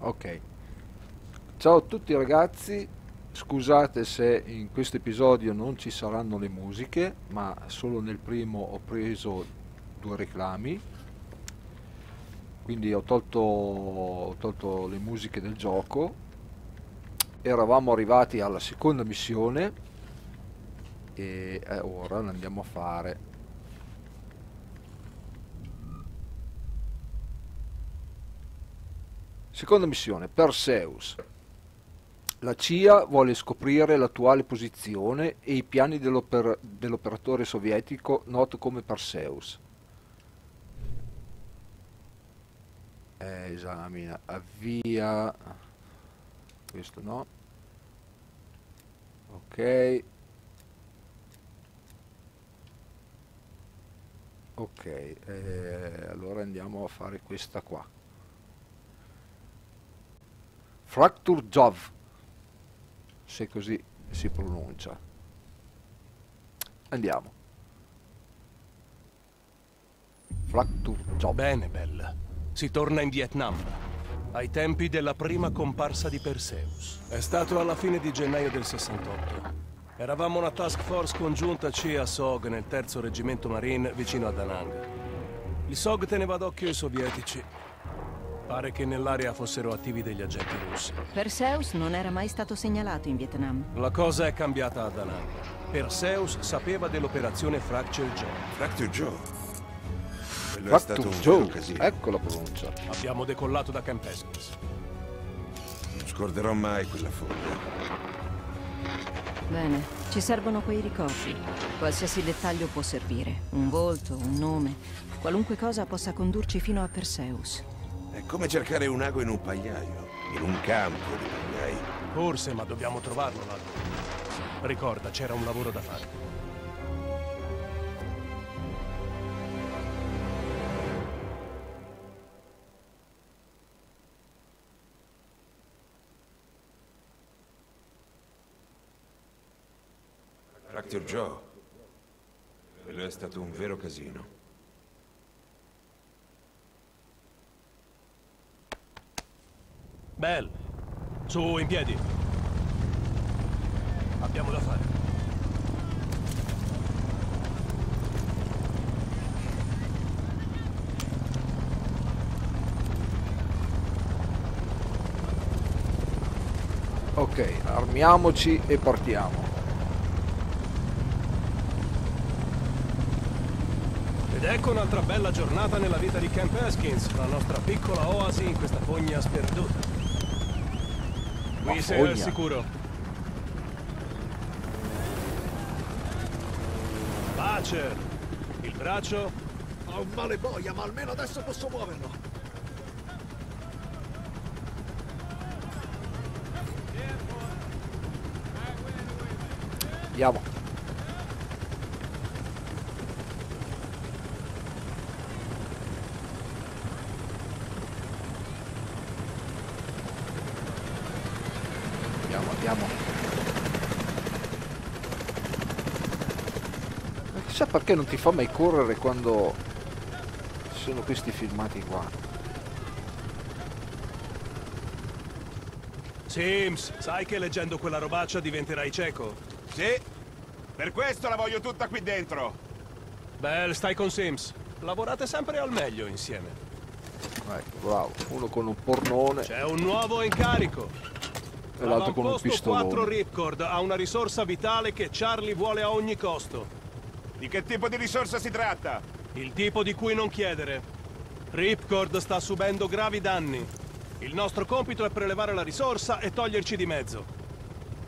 Ok, ciao a tutti ragazzi, scusate se in questo episodio non ci saranno le musiche, ma solo nel primo ho preso due reclami, quindi ho tolto le musiche del gioco. Eravamo arrivati alla seconda missione e ora la andiamo a fare. Seconda missione, Perseus. La CIA vuole scoprire l'attuale posizione e i piani dell'operatore sovietico noto come Perseus. Esamina, avvia. Questo no. Ok. Ok, allora andiamo a fare questa qua. Fracture Jaw, se così si pronuncia. Andiamo. Fracture Jaw. Bene, Bell. Si torna in Vietnam, ai tempi della prima comparsa di Perseus. È stato alla fine di gennaio del 68. Eravamo una task force congiunta CIA-SOG nel 3° reggimento Marine vicino a Da Nang. Il SOG teneva d'occhio i sovietici. Pare che nell'area fossero attivi degli agenti russi. Perseus non era mai stato segnalato in Vietnam. La cosa è cambiata a Da Nang. Perseus sapeva dell'operazione Fracture Joe. Fracture Joe? Quello è stato un vero casino. Ecco la pronuncia. Abbiamo decollato da Camp Eskins. Non scorderò mai quella foglia. Bene, ci servono quei ricordi. Qualsiasi dettaglio può servire. Un volto, un nome, qualunque cosa possa condurci fino a Perseus. È come cercare un ago in un pagliaio, in un campo di pagliai. Forse, ma dobbiamo trovarlo l'ago. Ricorda, c'era un lavoro da fare. Fracture Joe. Quello è stato un vero casino. Bell, su, in piedi. Abbiamo da fare. Ok, armiamoci e partiamo. Ed ecco un'altra bella giornata nella vita di Camp Eskins, la nostra piccola oasi in questa fogna sperduta. Qui sei al sicuro. Badger, il braccio? Ho un male boia, ma almeno adesso posso muoverlo. Andiamo. Chissà perché non ti fa mai correre quando ci sono questi filmati qua. Sims, sai che leggendo quella robaccia diventerai cieco? Sì, per questo la voglio tutta qui dentro. Beh, stai con Sims, lavorate sempre al meglio insieme. Ecco, bravo, uno con un pornone. C'è un nuovo incarico. E l'altro con un pistolone. Il posto 4 Ripcord ha una risorsa vitale che Charlie vuole a ogni costo. Di che tipo di risorsa si tratta? Il tipo di cui non chiedere. Ripcord sta subendo gravi danni. Il nostro compito è prelevare la risorsa e toglierci di mezzo.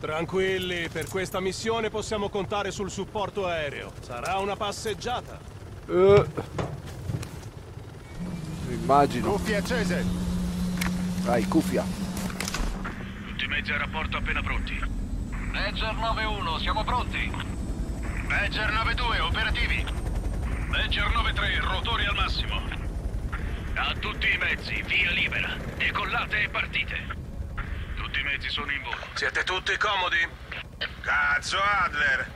Tranquilli, per questa missione possiamo contare sul supporto aereo. Sarà una passeggiata. Immagino. Cuffie accese. Dai, cuffia. Tutti i mezzi a rapporto appena pronti. Major 9-1, siamo pronti. Major 9-2, operativi. Major 9-3, rotori al massimo. A tutti i mezzi, via libera. Decollate e partite. Tutti i mezzi sono in volo. Siete tutti comodi? Cazzo, Adler!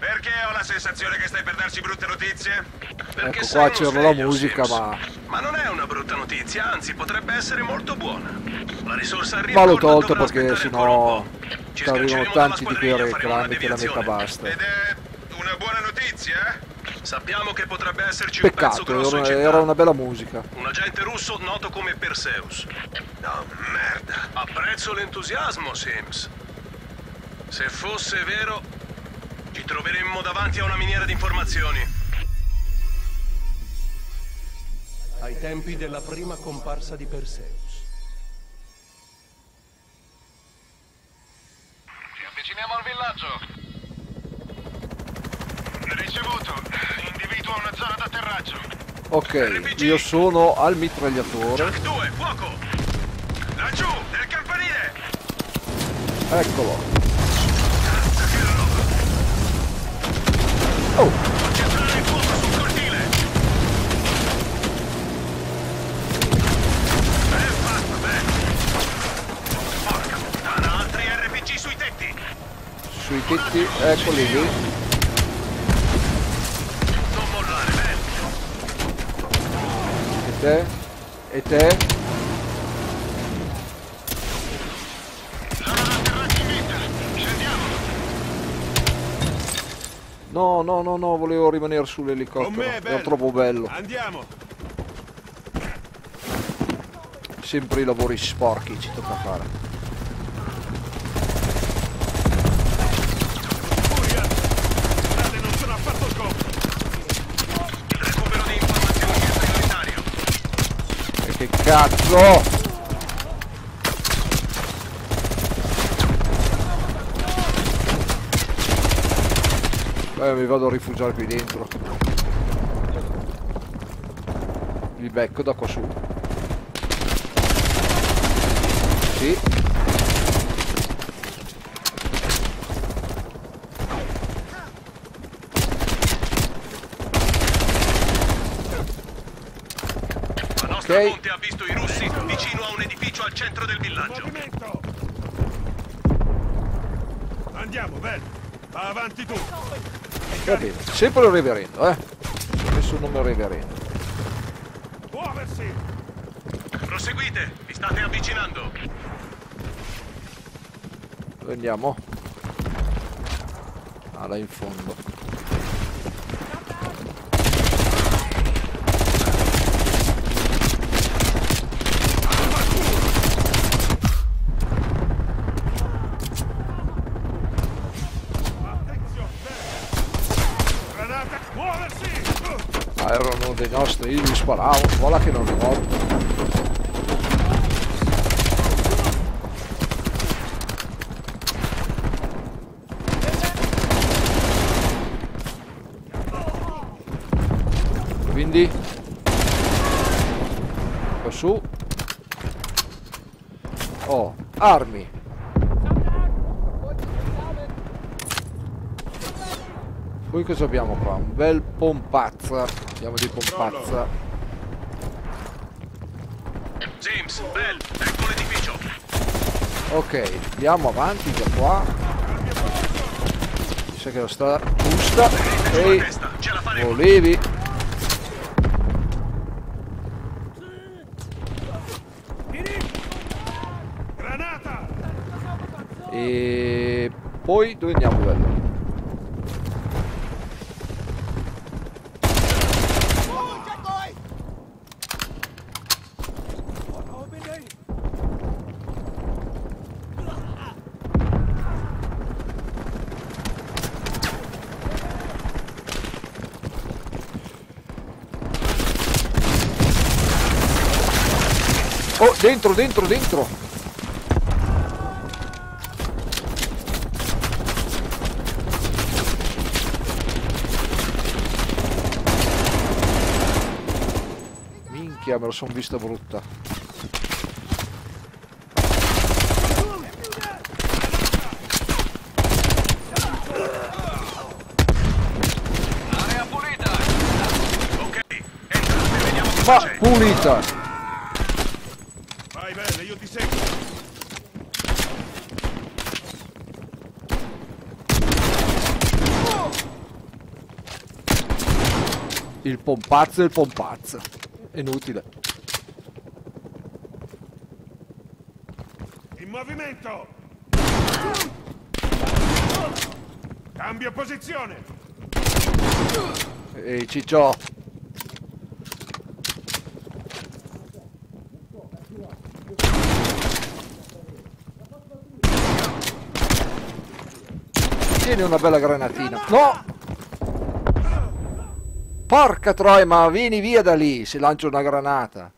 Perché ho la sensazione che stai per darci brutte notizie? Perché ecco qua c'era la musica, Sims. Ma non è una brutta notizia, anzi potrebbe essere molto buona. La risorsa arriva. Ma l'ho tolto perché sennò ci arrivano tanti di quei reclami che la metà basta. Ed è una buona notizia? Sappiamo che potrebbe esserci un pezzo grosso in città. Era una bella musica. Un agente russo noto come Perseus. No, merda. Apprezzo l'entusiasmo, Sims. Se fosse vero, ci troveremmo davanti a una miniera di informazioni. Ai tempi della prima comparsa di Perseus. Ci avviciniamo al villaggio. Ricevuto. Individua una zona d'atterraggio. Ok, RPG. Io sono al mitragliatore. Jack 2, fuoco! Laggiù, nel campanile! Eccolo. Oh. Concentrare il fuoco sul cortile. Ben fatto, ben. Porca puttana, altri RPG sui tetti. Sui tetti, eccoli lì. Non mollare, ben. E te? E te? No, no, no, no, volevo rimanere sull'elicottero, era troppo bello. Andiamo. Sempre i lavori sporchi ci tocca fare. Furia! Strade non sono affatto scopo. Il recupero di informazioni è prioritario. E che cazzo! Mi vado a rifugiare qui dentro. Li becco da qua su. Sì. La nostra fonte ha visto i russi vicino a un edificio al centro del villaggio. Andiamo, Bell. Va avanti tu. Va bene, sempre un reverendo, Adesso non mi reverendo. Muoversi! Proseguite, vi state avvicinando. Dove andiamo? Ah, là in fondo. Dei nostri, io gli sparavo, voilà che non rivolto. Quindi qua su. Oh, armi. Poi cosa abbiamo qua? Un bel pompazza. Andiamo di pompazza. James, Bell, ecco l'edificio. Ok, andiamo avanti da qua. Mi sa che la strada giusta. Ehi, volevi. Granata. E poi dove andiamo, Bell? Oh, dentro, dentro, dentro! Minchia, me lo son vista brutta. Area pulita! Ok, entrate, vediamo cosa c'è. Pulita! Il pompazzo e il pompazzo. Inutile. In movimento! Cambio posizione! Ehi, ciccio! Tieni una bella granatina. No! Porca troia, ma vieni via da lì, si lancia una granata.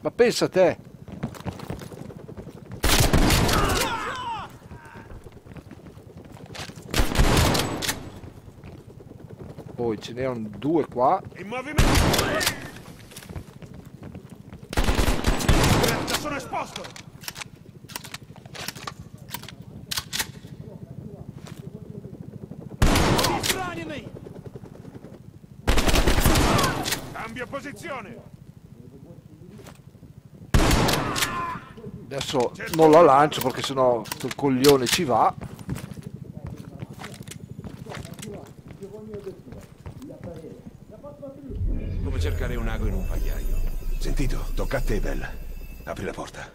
Ma pensa a te. Poi ce n'erano due qua. In movimento! Sono esposto! Cambia posizione! Adesso non la lancio perché sennò il coglione ci va. Come cercare un ago in un pagliaio. Sentito, tocca a te, Bell. Apri la porta.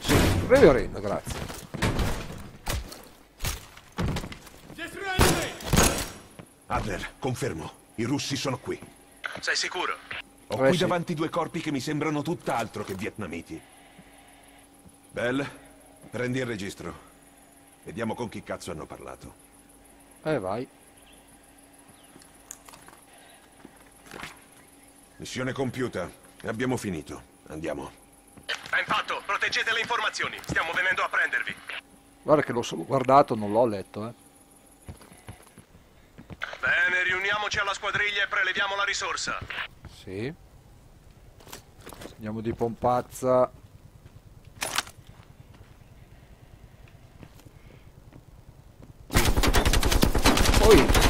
Sì, reverendo, grazie. Adler, confermo. I russi sono qui. Sei sicuro? Ho qui davanti due corpi che mi sembrano tutt'altro che vietnamiti. Bell, prendi il registro. Vediamo con chi cazzo hanno parlato. Vai. Missione compiuta. Abbiamo finito. Andiamo. Ben fatto. Proteggete le informazioni. Stiamo venendo a prendervi. Guarda che l'ho solo guardato, non l'ho letto, eh. Bene, riuniamoci alla squadriglia e preleviamo la risorsa. Sì. Andiamo di pompazza. Oi.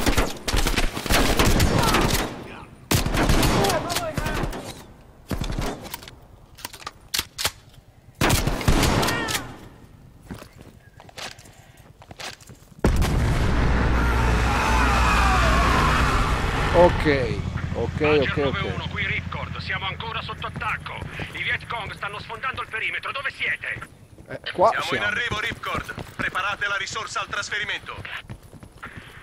Ok. Qui Ripcord, siamo ancora sotto attacco. I Viet Cong stanno sfondando il perimetro. Dove siete? Qua siamo in arrivo, Ripcord. Preparate la risorsa al trasferimento.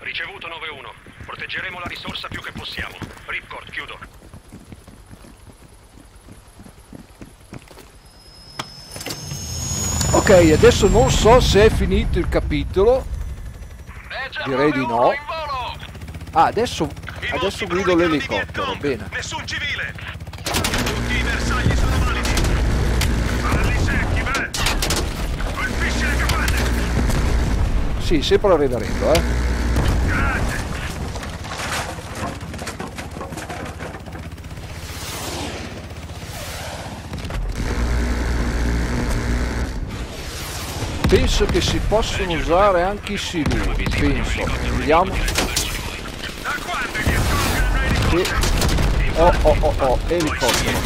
Ricevuto 9-1. Proteggeremo la risorsa più che possiamo. Ripcord, chiudo. Ok, adesso non so se è finito il capitolo. Direi di no. Ah, adesso guido l'elicottero, bene. Nessun civile! Tutti i bersagli sono validi! Parli secchi, beh! Colpisci le capanne! Sì, sempre a reverendo, eh! Grazie! Penso che si possono usare anche i civili, penso. Vediamo. Oh, elicottero.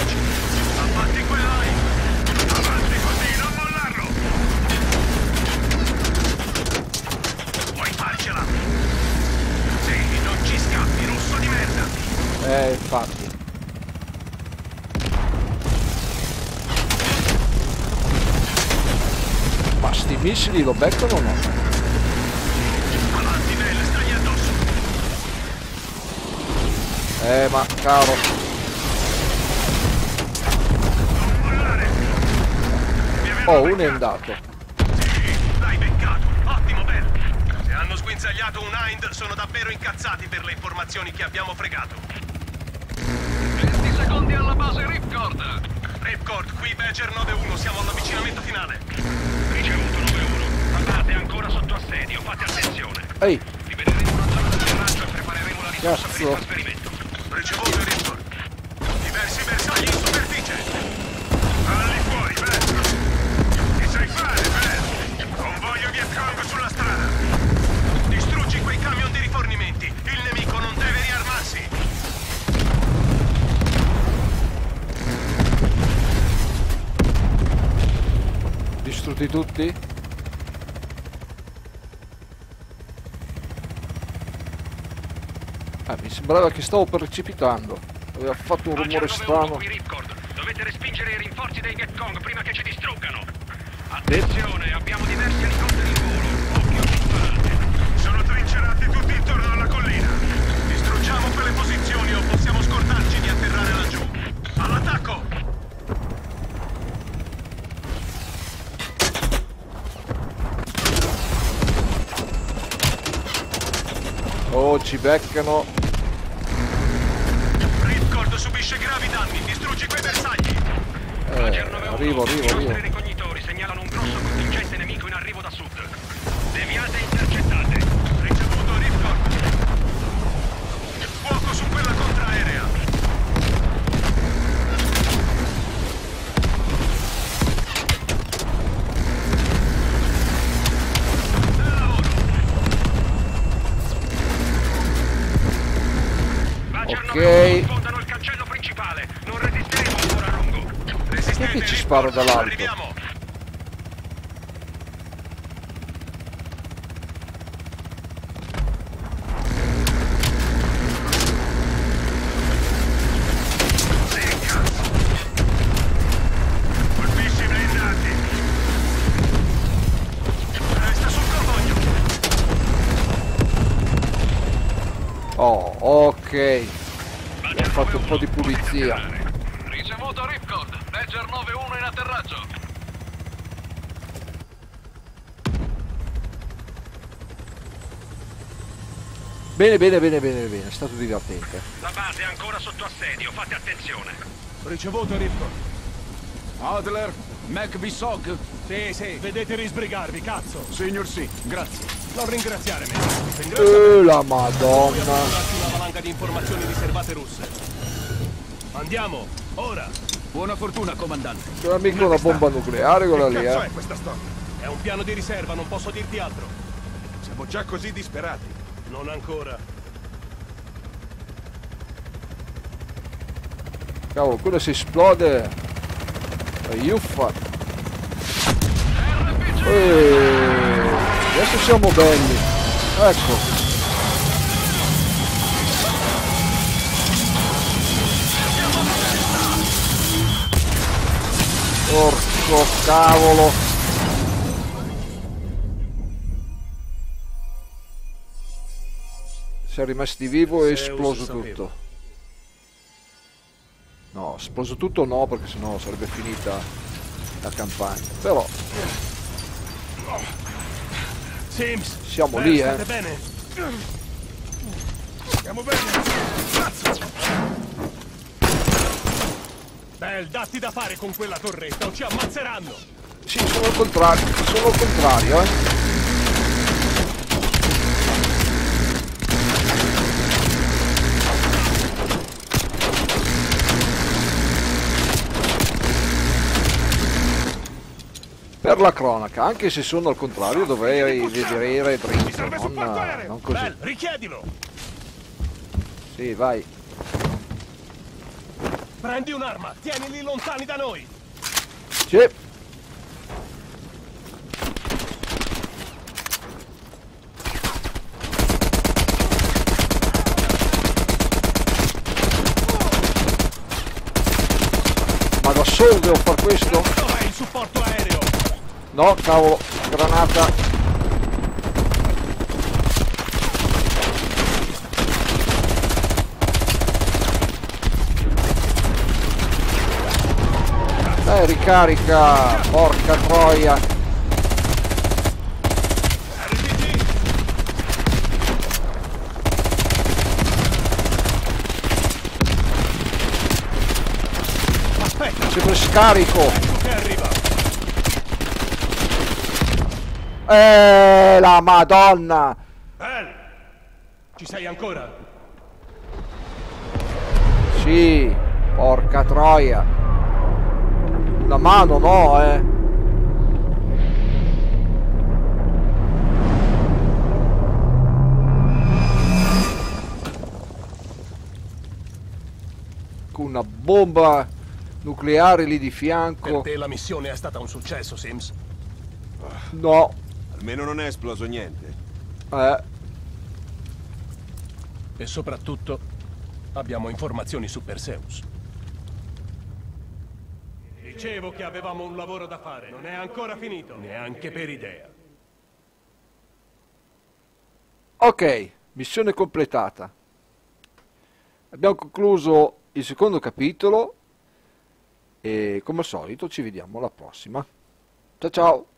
Avanti quell'ai! Avanti così, non mollarlo! Puoi farcela! Sì, non ci scappi, russo di merda! Infatti. Ma sti missili lo beccano o no? Ma cavolo. Oh, uno è andato. Sì, l'hai beccato. Ottimo, Bell. Se hanno sguinzagliato un Hind sono davvero incazzati per le informazioni che abbiamo fregato. 20 secondi alla base Ripcord. Ripcord, qui Badger 9-1, siamo all'avvicinamento finale. Ricevuto 9-1. Andate ancora sotto assedio, fate attenzione. Ehi. Libereremo una zona di atterraggio e prepareremo la risorsa per il trasferimento. Ricevuto il Ripcord. Diversi bersagli in superficie. Falli fuori, Bell. Ti sai fare, Bell. Convoglio Viet Cong sulla strada. Distruggi quei camion di rifornimenti. Il nemico non deve riarmarsi. Distrutti tutti? Mi sembrava che stavo precipitando. Aveva fatto un rumore strano. Qui Ripcord. Dovete respingere i rinforzi dei Viet Cong prima che ci distruggano. Attenzione, abbiamo diversi elicotteri in volo. Occhio, sparate. Sono trincerati tutti intorno alla collina. Distruggiamo quelle posizioni o possiamo scordarci di atterrare laggiù. All'attacco! Oh, ci beccano. Ripcord subisce gravi danni, distruggi quei bersagli. Arrivo. I nostri ricognitori segnalano un grosso contingente nemico in arrivo da sud. Deviate e intercettate. Ricevuto, Ripcord. Fuoco su quella contraerea. Ok. Sfondano il cancello principale. Non resisteremo ancora a lungo. Resistete. Perché ci spara dall'alto? Arriviamo. Oh, ok. Ho fatto un po' di pulizia. Ricevuto Ripcord, Major 9-1 in atterraggio. Bene, è stato divertente. La base è ancora sotto assedio, fate attenzione. Ricevuto Ripcord. Adler, MACV-SOG. Sì, vedetevi sbrigarvi, cazzo. Signor sì, grazie. Non ringraziare me. La madonna. Di informazioni riservate russe. Andiamo, ora. Buona fortuna, comandante. C'era mica una bomba nucleare quella lì, eh. È questa storia? È un piano di riserva, non posso dirti altro. Siamo già così disperati. Non ancora. Cavolo, quello si esplode. Aiuffa. Adesso siamo belli. Ecco. Porco cavolo! Siamo rimasti vivo e esploso tutto. No, esploso tutto no, perché sennò sarebbe finita la campagna. Però... Sims! Siamo lì, eh! Siamo bene! Bell, datti da fare con quella torretta o ci ammazzeranno! Sì, sono contrario, eh! Per la cronaca, anche se sono al contrario, dovrei vedere dritto, non così. Bell, richiedilo! Sì, vai! Prendi un'arma, tienili lontani da noi! Sì! Ma da solo devo far questo? Dov'è il supporto aereo? No, cavolo, granata! Ricarica, porca troia. Aspetta, sempre scarico. Ecco che arriva. La madonna. Ci sei ancora? Sì, porca troia. La mano no, eh. Con una bomba nucleare lì di fianco. Per te la missione è stata un successo, Sims? No. Almeno non è esploso niente. E soprattutto abbiamo informazioni su Perseus. Dicevo che avevamo un lavoro da fare, non è ancora finito. Neanche per idea. Ok, missione completata. Abbiamo concluso il secondo capitolo e come al solito ci vediamo alla prossima. Ciao ciao!